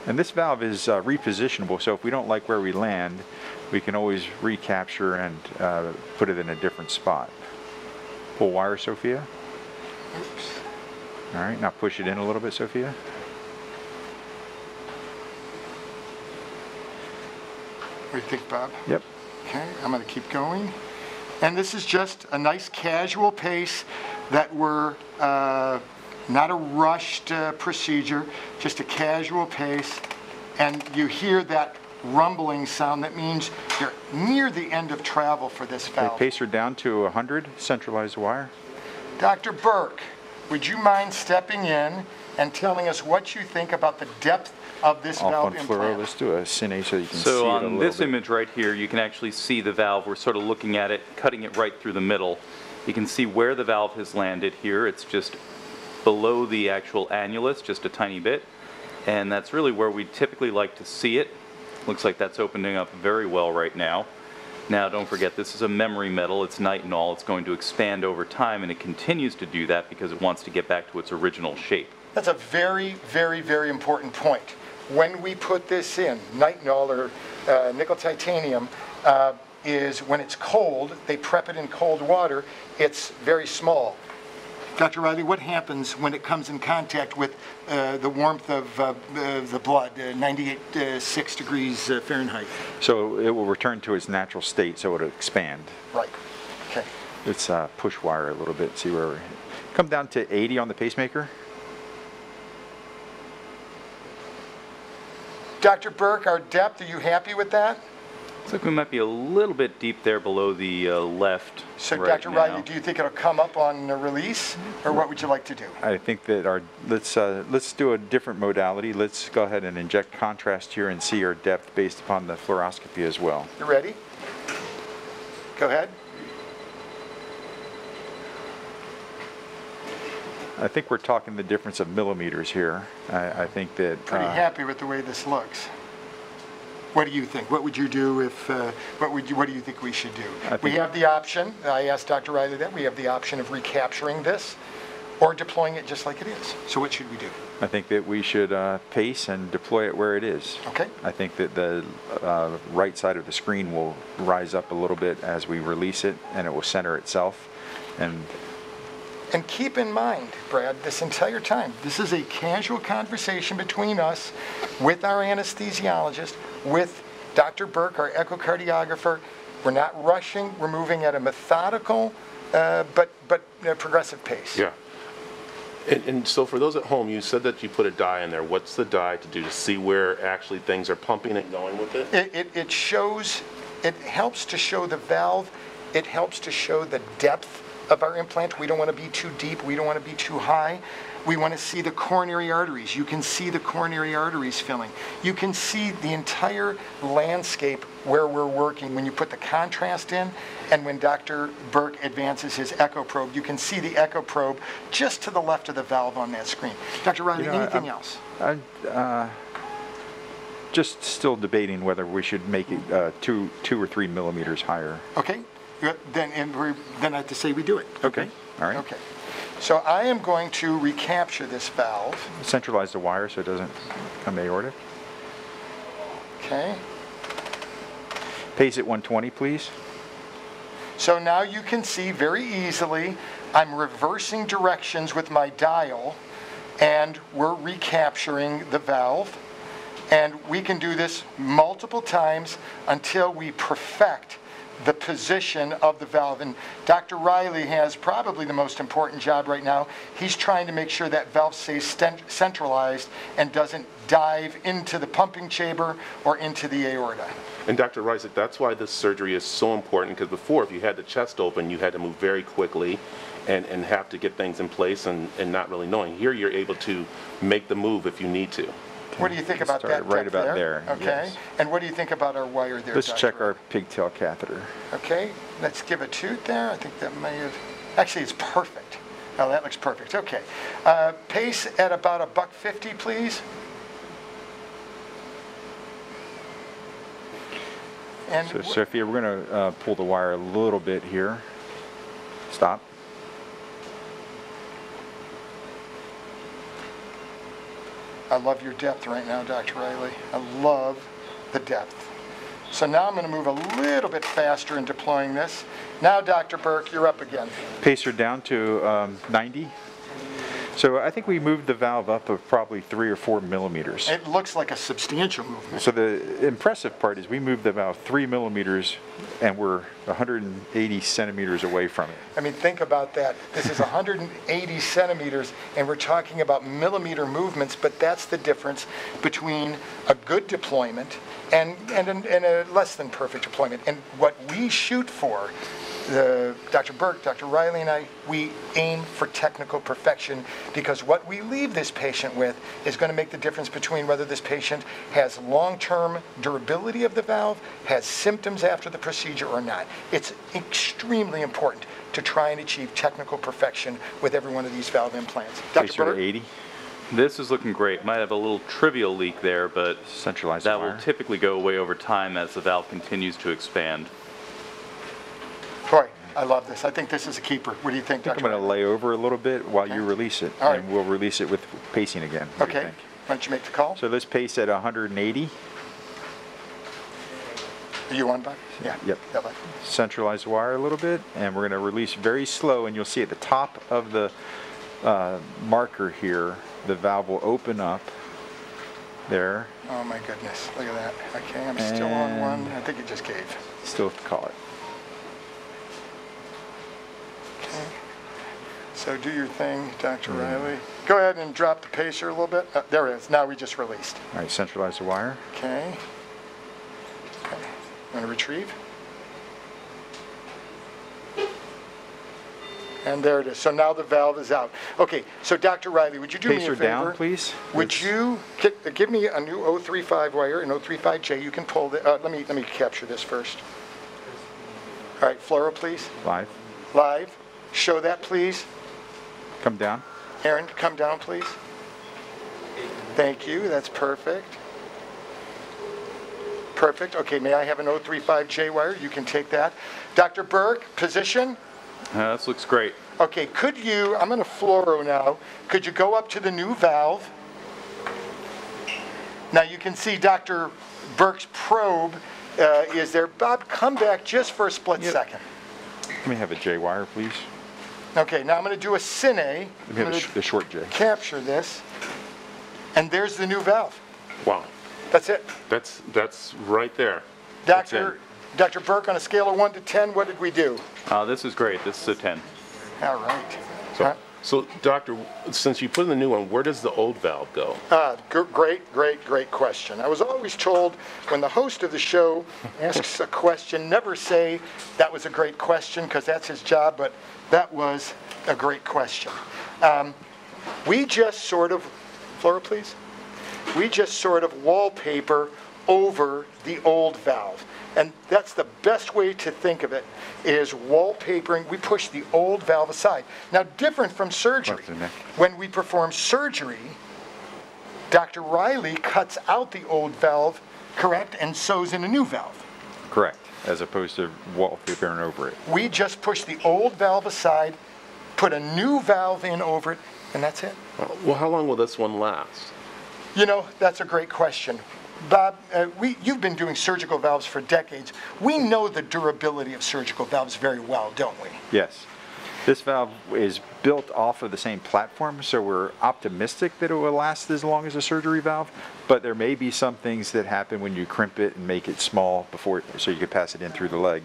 And this valve is repositionable, so if we don't like where we land, we can always recapture and put it in a different spot. Pull wire, Sophia. Oops. All right, now push it in a little bit, Sophia. What do you think, Bob? Yep. Okay, I'm going to keep going. And this is just a nice casual pace that we're, not a rushed procedure, just a casual pace. And you hear that rumbling sound. That means they're near the end of travel for this valve. Okay, pacer down to 100, centralized wire. Dr. Burke, would you mind stepping in and telling us what you think about the depth of this valve implant? Let's do a cine so you can see it a little bit. So on this image right here, you can actually see the valve. We're sort of looking at it, cutting it right through the middle. You can see where the valve has landed here. It's just below the actual annulus, just a tiny bit. And that's really where we typically like to see it. Looks like that's opening up very well right now. Now don't forget, this is a memory metal, it's nitinol, it's going to expand over time, and it continues to do that because it wants to get back to its original shape. That's a very, very, very important point. When we put this in, nitinol or nickel titanium is when it's cold, they prep it in cold water, it's very small. Dr. Riley, what happens when it comes in contact with the warmth of the blood, 98.6 degrees Fahrenheit? So it will return to its natural state, so it'll expand. Right, okay. Let's push wire a little bit, see where we're... Come down to 80 on the pacemaker. Dr. Burke, our depth, are you happy with that? Looks like we might be a little bit deep there below the left. So right Dr. Riley, do you think it'll come up on the release, or what would you like to do? I think that our, let's do a different modality. Let's go ahead and inject contrast here and see our depth based upon the fluoroscopy as well. You ready? Go ahead. I think we're talking the difference of millimeters here. I think that... Pretty happy with the way this looks. What do you think? What would you do if, what do you think we should do? We have the option, I asked Dr. Riley that, we have the option of recapturing this or deploying it just like it is. So what should we do? I think that we should pace and deploy it where it is. Okay. I think that the right side of the screen will rise up a little bit as we release it, and it will center itself. And keep in mind, Brad, this entire time, this is a casual conversation between us with our anesthesiologist, with Dr. Burke, our echocardiographer. We're not rushing. We're moving at a methodical but progressive pace. Yeah. And so for those at home, you said that you put a dye in there. What's the dye to do to see where actually things are pumping and going with it? It shows, it helps to show the valve. It helps to show the depth of our implant. We don't want to be too deep. We don't want to be too high. We want to see the coronary arteries. You can see the coronary arteries filling. You can see the entire landscape where we're working. When you put the contrast in and when Dr. Burke advances his echo probe, you can see the echo probe just to the left of the valve on that screen. Dr. Riley, anything else? I'm just still debating whether we should make it two or three millimeters higher. Okay. Then I have to say we do it. Okay. All right. Okay. So I am going to recapture this valve. Centralize the wire so it doesn't come aortic. Okay. Pace at 120, please. So now you can see very easily I'm reversing directions with my dial, and we're recapturing the valve. And we can do this multiple times until we perfect the position of the valve. And Dr. Riley has probably the most important job right now. He's trying to make sure that valve stays centralized and doesn't dive into the pumping chamber or into the aorta. And Dr. Rizik, that's why this surgery is so important, because before, if you had the chest open, you had to move very quickly and have to get things in place and not really knowing. Here you're able to make the move if you need to. What do you think about that? Right about there. Okay. Yes. And what do you think about our wire there? Let's check our pigtail catheter. Okay. Let's give a toot there. I think that may have. Actually, it's perfect. Oh, that looks perfect. Okay. Pace at about $150, please. And so, Sophia, we're going to pull the wire a little bit here. Stop. I love your depth right now, Dr. Riley. I love the depth. So now I'm going to move a little bit faster in deploying this. Now, Dr. Burke, you're up again. Pacer down to 90. So I think we moved the valve up of probably 3 or 4 millimeters. It looks like a substantial movement. So the impressive part is we moved the valve 3 millimeters and we're 180 centimeters away from it. I mean, think about that. This is 180 centimeters and we're talking about millimeter movements, but that's the difference between a good deployment and a less than perfect deployment. And what we shoot for, Dr. Burke, Dr. Riley and I, we aim for technical perfection, because what we leave this patient with is going to make the difference between whether this patient has long-term durability of the valve, has symptoms after the procedure or not. It's extremely important to try and achieve technical perfection with every one of these valve implants. Dr. Burke? 80. This is looking great. Might have a little trivial leak there, but centralized that wire will typically go away over time as the valve continues to expand. Troy, I love this. I think this is a keeper. What do you think, Dr. Burke? I'm going to lay over a little bit while you release it. All right. And we'll release it with pacing again. What do you think? Why don't you make the call? So let's pace at 180. Are you on, Bob? Yeah. Yep. Yeah, centralize the wire a little bit, and we're going to release very slow, and you'll see at the top of the marker here, the valve will open up there. Oh my goodness, look at that. Okay, I'm and still on one. I think it just gave. Still have to call it. So do your thing, Dr. Riley. Go ahead and drop the pacer a little bit. There it is. Now we just released. All right, centralize the wire. Okay. Okay. I'm going to retrieve. And there it is. So now the valve is out. Okay, so Dr. Riley, would you do me a favor? Pacer down, please. Would you give me a new 035 wire, an 035J? You can pull the, let me capture this first. All right, fluoro, please. Live. Live. Show that, please. Come down. Aaron, come down, please. Thank you. That's perfect. Perfect. Okay, may I have an 035J wire? You can take that. Dr. Burke, position? This looks great. Okay, could you, I'm going to fluoro now. Could you go up to the new valve? Now you can see Dr. Burke's probe is there. Bob, come back just for a split second. Let me have a J wire, please. Okay, now I'm going to do a cine. Let me have the short J. Capture this, and there's the new valve. Wow. That's it. That's right there. Dr. Burke, on a scale of 1 to 10, what did we do? This is great. This is a 10. All right. So, so Doctor, since you put in the new one, where does the old valve go? Great question. I was always told when the host of the show asks a question, never say that was a great question, because that's his job, but that was a great question. We just sort of, Flora, please? We just sort of wallpaper over the old valve. And that's the best way to think of it, is wallpapering. We push the old valve aside. Now, different from surgery. When we perform surgery, Dr. Riley cuts out the old valve, correct, and sews in a new valve. Correct, as opposed to wallpapering over it. We just push the old valve aside, put a new valve in over it, and that's it. Well, how long will this one last? You know, that's a great question. Bob, you've been doing surgical valves for decades. We know the durability of surgical valves very well, don't we? Yes. This valve is built off of the same platform, so we're optimistic that it will last as long as a surgery valve, but there may be some things that happen when you crimp it and make it small before, so you can pass it in through the leg.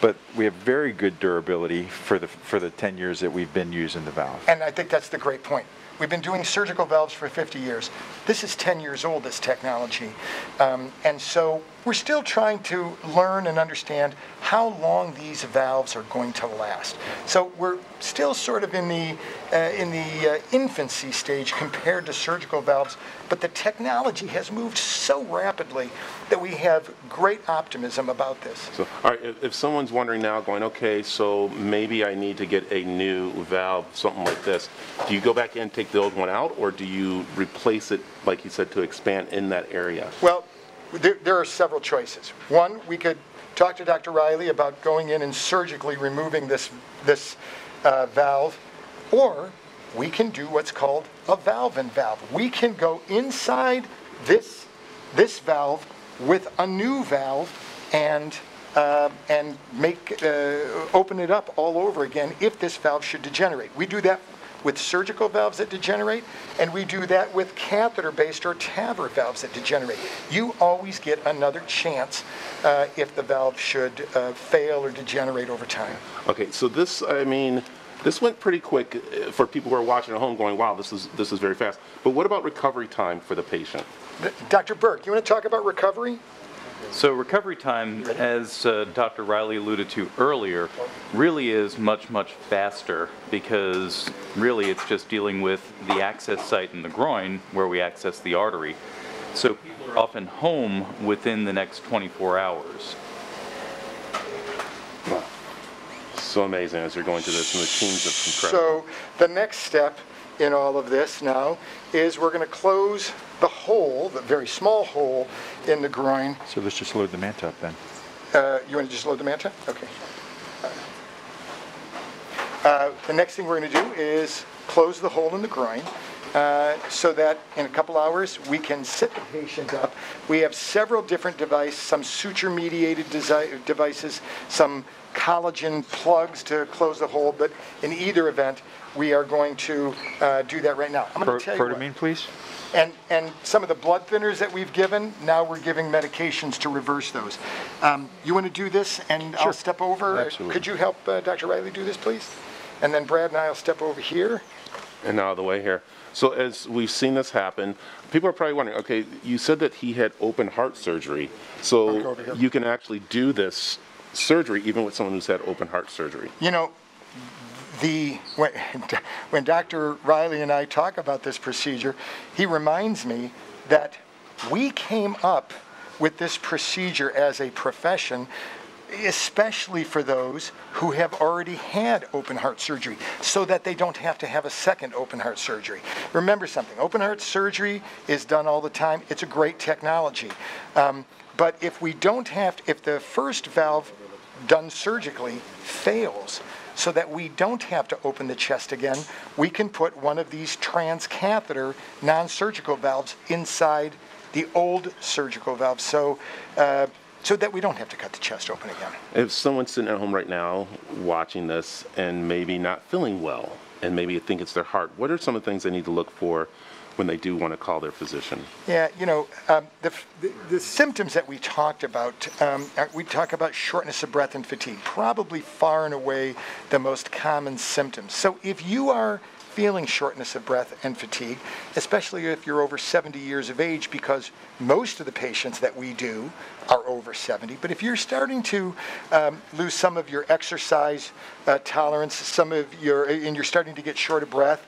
But we have very good durability for the 10 years that we've been using the valve. And I think that's the great point. We've been doing surgical valves for 50 years. This is 10 years old, this technology. And so we're still trying to learn and understand how long these valves are going to last. So we're still sort of in the infancy stage compared to surgical valves, but the technology has moved so rapidly that we have great optimism about this. So, all right, if someone's wondering now going, okay, so maybe I need to get a new valve, something like this, do you go back in and take the old one out, or do you replace it, like you said, to expand in that area? Well, there are several choices. One, we could talk to Dr. Riley about going in and surgically removing this valve, or we can do what's called a valve-in-valve. We can go inside this valve with a new valve and open it up all over again if this valve should degenerate. We do that with surgical valves that degenerate, and we do that with catheter-based or TAVR valves that degenerate. You always get another chance if the valve should fail or degenerate over time. Okay, so this, I mean, this went pretty quick for people who are watching at home going, wow, this is very fast. But what about recovery time for the patient? Dr. Burke, you want to talk about recovery? So recovery time, as Dr. Riley alluded to earlier, really is much, much faster because really it's just dealing with the access site in the groin where we access the artery. So people are often home within the next 24 hours. Wow. So amazing as you're going through this and the teams of incredible. So the next step in all of this now is we're going to close the hole, the very small hole in the groin. So let's just load the manta up then. You want to just load the manta? Okay. The next thing we're going to do is close the hole in the groin so that in a couple hours we can sit the patient up. We have several different devices, some suture mediated devices, some collagen plugs to close the hole, but in either event, we are going to do that right now. I'm going to tell you Protamine, please. And some of the blood thinners that we've given, now we're giving medications to reverse those. You want to do this, and sure. I'll step over. Absolutely. Could you help Dr. Riley do this, please? And then Brad and I will step over here. And out of the way here. So as we've seen this happen, people are probably wondering, okay, you said that he had open heart surgery. So you can actually do this surgery even with someone who's had open heart surgery. You know, when Dr. Riley and I talk about this procedure, he reminds me that we came up with this procedure as a profession, especially for those who have already had open heart surgery, so that they don't have to have a second open heart surgery. Remember something, open heart surgery is done all the time. It's a great technology. But if we don't have to, if the first valve done surgically fails, so that we don't have to open the chest again, we can put one of these transcatheter non-surgical valves inside the old surgical valve, so that we don't have to cut the chest open again. If someone's sitting at home right now watching this and maybe not feeling well, and maybe you think it's their heart, what are some of the things they need to look for when they do want to call their physician? Yeah, you know, the symptoms that we talked about, we talk about shortness of breath and fatigue, probably far and away the most common symptoms. So if you are feeling shortness of breath and fatigue, especially if you're over 70 years of age, because most of the patients that we do are over 70, but if you're starting to lose some of your exercise tolerance, and you're starting to get short of breath,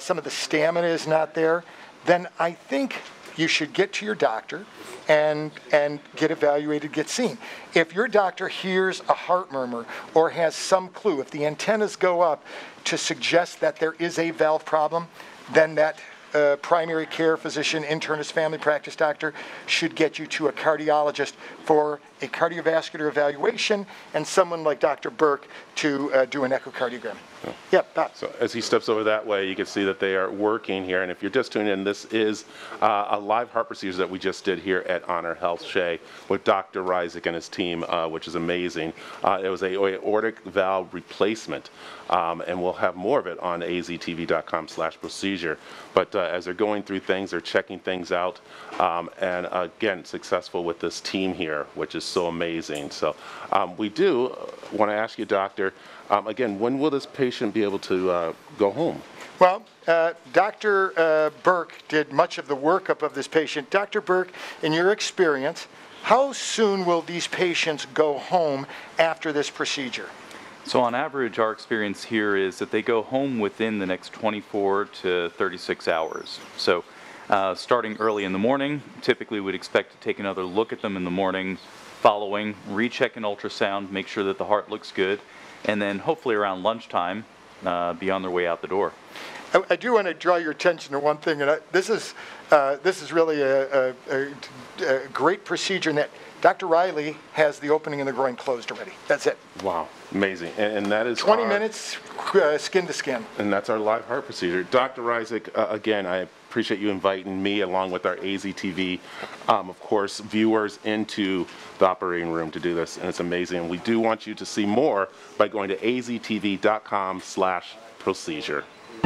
some of the stamina is not there, then I think you should get to your doctor and get evaluated, get seen. If your doctor hears a heart murmur or has some clue, if the antennas go up to suggest that there is a valve problem, then that primary care physician, internist, family practice doctor should get you to a cardiologist for a cardiovascular evaluation and someone like Dr. Burke to do an echocardiogram. Oh. Yeah, Bob. So as he steps over that way, you can see that they are working here. And if you're just tuning in, this is a live heart procedure that we just did here at Honor Health Shea with Dr. Rizik and his team, which is amazing. It was a aortic valve replacement. And we'll have more of it on aztv.com/procedure. But as they're going through things, they're checking things out. And again, successful with this team here, which is so amazing. So we do want to ask you, doctor, again, when will this patient be able to go home? Well, Dr. Burke did much of the workup of this patient. Dr. Burke, in your experience, how soon will these patients go home after this procedure? So on average, our experience here is that they go home within the next 24 to 36 hours. So starting early in the morning, typically we'd expect to take another look at them in the morning following, recheck an ultrasound, make sure that the heart looks good, and then hopefully around lunchtime, be on their way out the door. I do want to draw your attention to one thing, and this is really a great procedure in that Dr. Riley has the opening in the groin closed already. That's it. Wow, amazing. And that is 20 minutes, skin to skin. And that's our live heart procedure. Dr. Rizik, again, I appreciate you inviting me along with our AZTV, of course, viewers into the operating room to do this. And it's amazing. And we do want you to see more by going to aztv.com/procedure.